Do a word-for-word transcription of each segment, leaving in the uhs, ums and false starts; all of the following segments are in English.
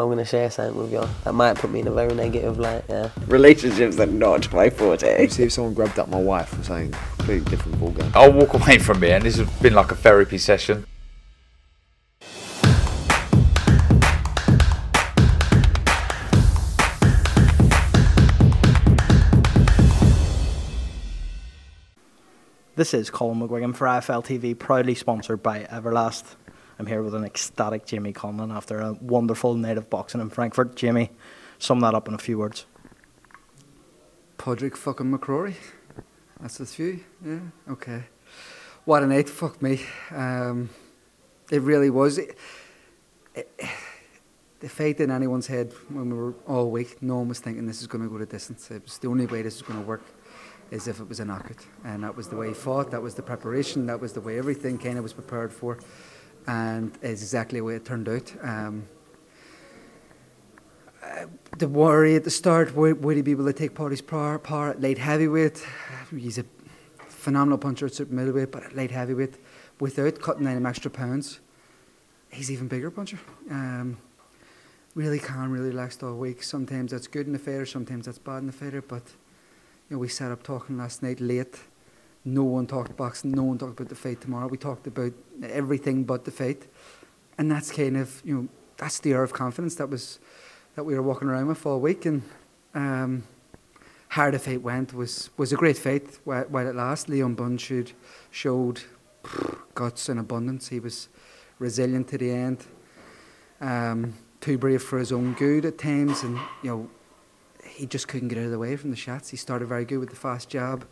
so I'm going to share something with you that might put me in a very negative light. Yeah. Relationships are not my forte. See if someone grabbed up my wife and saying completely different ball game. I'll walk away from here, and this has been like a therapy session. This is Colin McGuigan for I F L T V, proudly sponsored by Everlast. I'm here with an ecstatic Jamie Conlan after a wonderful night of boxing in Frankfurt. Jamie, sum that up in a few words. Paddy fucking McCrory. That's his view, yeah, okay. What a night, fuck me. Um, it really was. It, it, the fight in anyone's head when we were all week, no one was thinking this is going to go to distance. It was the only way this was going to work. As if it was a knockout, and that was the way he fought, that was the preparation, that was the way everything kind of was prepared for, and it's exactly the way it turned out. Um, uh, the worry at the start, would, would he be able to take Paddy's power at light heavyweight? He's a phenomenal puncher at super middleweight, but at light heavyweight, without cutting any extra pounds, he's an even bigger puncher. Um, really calm, really relaxed all week. Sometimes that's good in the fighter, sometimes that's bad in the fighter, but you know, we sat up talking last night late. No one talked boxing. No one talked about the fight tomorrow. We talked about everything but the fight, and that's kind of you know that's the air of confidence that was that we were walking around with all week. And um, how the fight went was was a great fight while, while it lasted. Leon Bunshud showed guts in abundance. He was resilient to the end. Um, too brave for his own good at times, and you know. He just couldn't get out of the way from the shots. He started very good with the fast jab.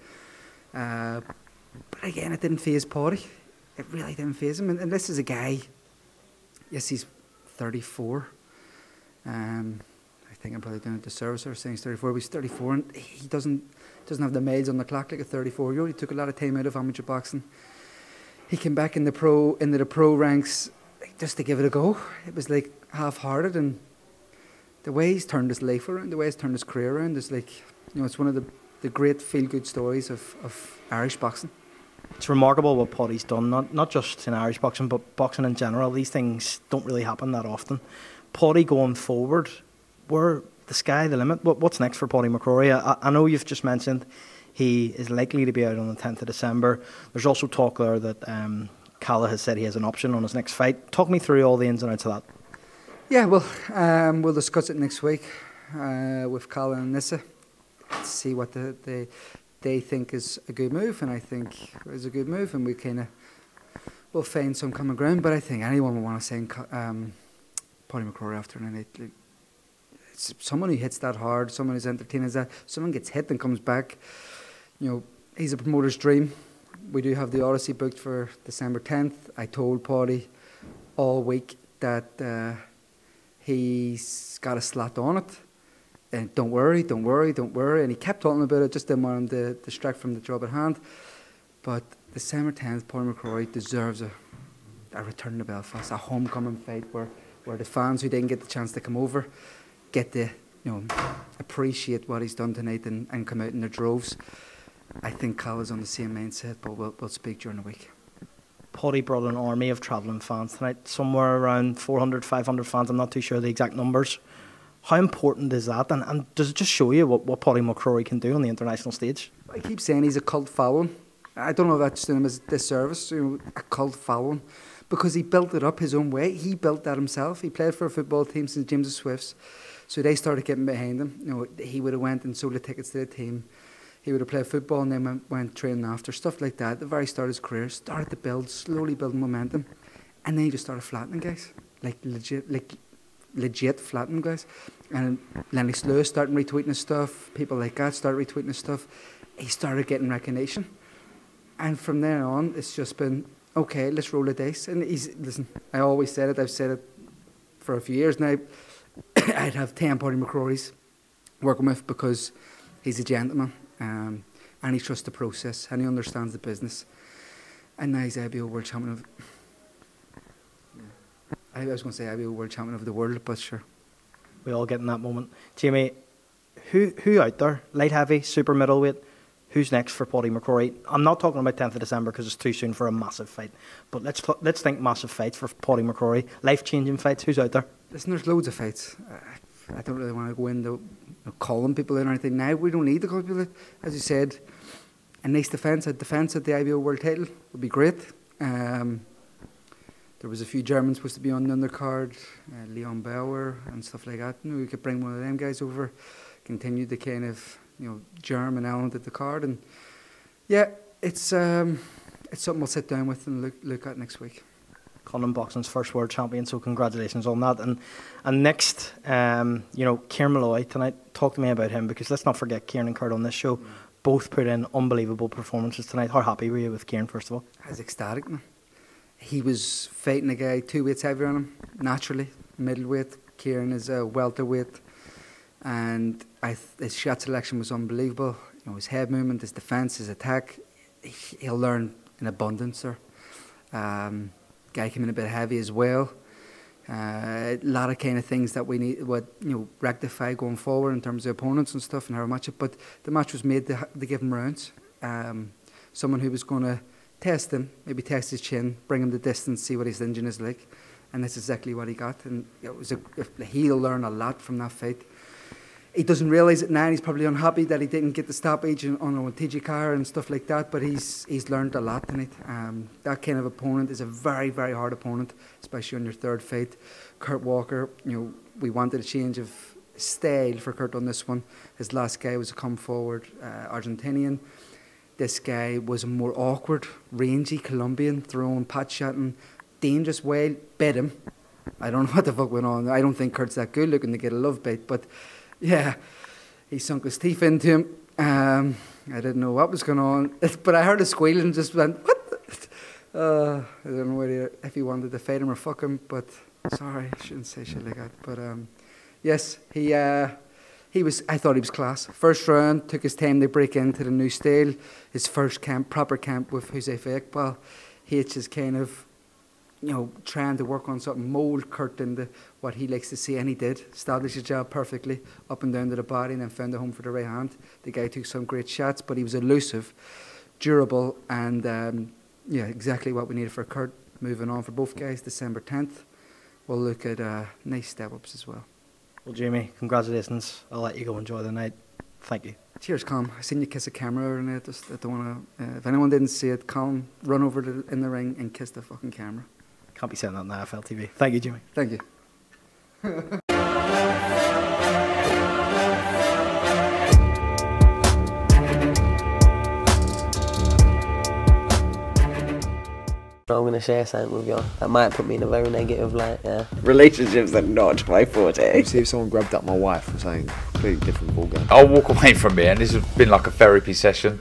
Uh, but again, it didn't faze Paddy. It really didn't faze him. And, and this is a guy, yes, he's thirty-four. Um, I think I'm probably doing a disservice for saying he's thirty-four, but he's thirty-four. And he doesn't, doesn't have the miles on the clock like a thirty-four-year-old. He took a lot of time out of amateur boxing. He came back in the pro, into the pro ranks just to give it a go. It was like half-hearted and the way he's turned his life around, the way he's turned his career around is like, you know, it's one of the, the great feel-good stories of, of Irish boxing. It's remarkable what Paddy's done, not, not just in Irish boxing, but boxing in general. These things don't really happen that often. Paddy going forward, where the sky the limit? What, what's next for Paddy McCrory? I, I know you've just mentioned he is likely to be out on the tenth of December. There's also talk there that um, Cala has said he has an option on his next fight. Talk me through all the ins and outs of that. Yeah, well, um, we'll discuss it next week uh, with Cala and Nissa. Let's see what the, the, they think is a good move, and I think is a good move, and we kind of will find some common ground. But I think anyone would want to sign um, Paddy McCrory after an night. Like, it's someone who hits that hard, someone who's entertaining as that, someone gets hit and comes back. You know, he's a promoter's dream. We do have the Odyssey booked for December tenth. I told Paddy all week that. Uh, He's got a slot on it, and don't worry, don't worry, don't worry. And he kept talking about it, just didn't want him to distract from the job at hand. But December tenth, Paddy McCrory deserves a, a return to Belfast, a homecoming fight where, where the fans who didn't get the chance to come over get to you know, appreciate what he's done tonight and, and come out in their droves. I think Cala's on the same mindset, but we'll, we'll speak during the week. Paddy brought an army of travelling fans tonight, somewhere around four hundred, five hundred fans. I'm not too sure the exact numbers. How important is that? And, and does it just show you what, what Paddy McCrory can do on the international stage? I keep saying he's a cult following. I don't know if that's doing him as a disservice, you know, a cult following, because he built it up his own way. He built that himself. He played for a football team since James Swifts, so they started getting behind him. You know, he would have went and sold the tickets to the team. He would have played football and then went, went training after, stuff like that. At the very start of his career, started to build, slowly building momentum, and then he just started flattening guys, like legit, like legit flattening guys. And Lenny Lewis started retweeting his stuff, people like that started retweeting his stuff. He started getting recognition, and from there on, it's just been okay. Let's roll the dice. And he's listen. I always said it. I've said it for a few years now. I'd have ten Paddy McCrorys working with because he's a gentleman. Um, and he trusts the process, and he understands the business. And now he's I B O World Champion of... Yeah. I was going to say I B O World Champion of the world, but sure. We all get in that moment. Jamie, who, who out there, light heavy, super middleweight, who's next for Paddy McCrory? I'm not talking about tenth of December because it's too soon for a massive fight. But let's let's think massive fights for Paddy McCrory. Life-changing fights. Who's out there? Listen, there's loads of fights. I don't really want to go into calling people in or anything now. We don't need to call people in. As you said, a nice defence, a defence at the I B O World title would be great. Um, there was a few Germans supposed to be on the undercard, uh, Leon Bauer and stuff like that. You know, we could bring one of them guys over, continue the kind of, you know, German element at the card, and yeah, it's um, it's something we'll sit down with and look look at next week. Colin, boxing's first world champion, so congratulations on that. And and next, um, you know, Kieran Malloy tonight. Talk to me about him, because let's not forget Kieran and Kurt on this show. Mm. Both put in unbelievable performances tonight. How happy were you with Kieran, first of all? I was ecstatic, man. He was fighting a guy two weights heavier on him, naturally, middleweight. Kieran is a welterweight, and I th his shot selection was unbelievable. You know, his head movement, his defence, his attack. He, he'll learn in abundance, sir. Um, guy came in a bit heavy as well. A uh, lot of kind of things that we need, what you know, rectify going forward in terms of opponents and stuff and how much. But the match was made to, to give him rounds. Um, someone who was going to test him, maybe test his chin, bring him the distance, see what his engine is like, and that's exactly what he got. And it was a, he'll learn a lot from that fight. He doesn't realise it now, and he's probably unhappy that he didn't get the stoppage on on T J Carr and stuff like that, but he's he's learned a lot tonight. Um, that kind of opponent is a very, very hard opponent, especially on your third fight. Kurt Walker, you know, we wanted a change of style for Kurt on this one. His last guy was a come forward uh, Argentinian. This guy was a more awkward, rangy Colombian, throwing, pot shotting, dangerous way, bit him. I don't know what the fuck went on. I don't think Kurt's that good looking to get a love bait, but yeah, he sunk his teeth into him. Um, I didn't know what was going on, but I heard a squeal and just went, what? Uh, I don't know whether, if he wanted to fight him or fuck him, but sorry, I shouldn't say shit like that. But um, yes, he uh, he was, I thought he was class. First round, took his time to break into the new style. His first camp, proper camp with Jose Fayek. Well, H is kind of, you know, trying to work on something, mould Kurt into what he likes to see, and he did. Established his job perfectly, up and down to the body, and then found a home for the right hand. The guy took some great shots, but he was elusive, durable, and um, yeah, exactly what we needed for Kurt. Moving on for both guys, December tenth. We'll look at uh, nice step-ups as well. Well, Jamie, congratulations. I'll let you go enjoy the night. Thank you. Cheers, Colin. I seen you kiss a camera and I just I don't want to. Uh, if anyone didn't see it, Colin, run over to, in the ring and kiss the fucking camera. Can't be saying that on I F L T V. Thank you, Jimmy. Thank you. I'm going to share something with you that might put me in a very negative light, yeah. Relationships are not my forte. See if someone grabbed up my wife or something, completely different ballgame. I'll walk away from here, and this has been like a therapy session.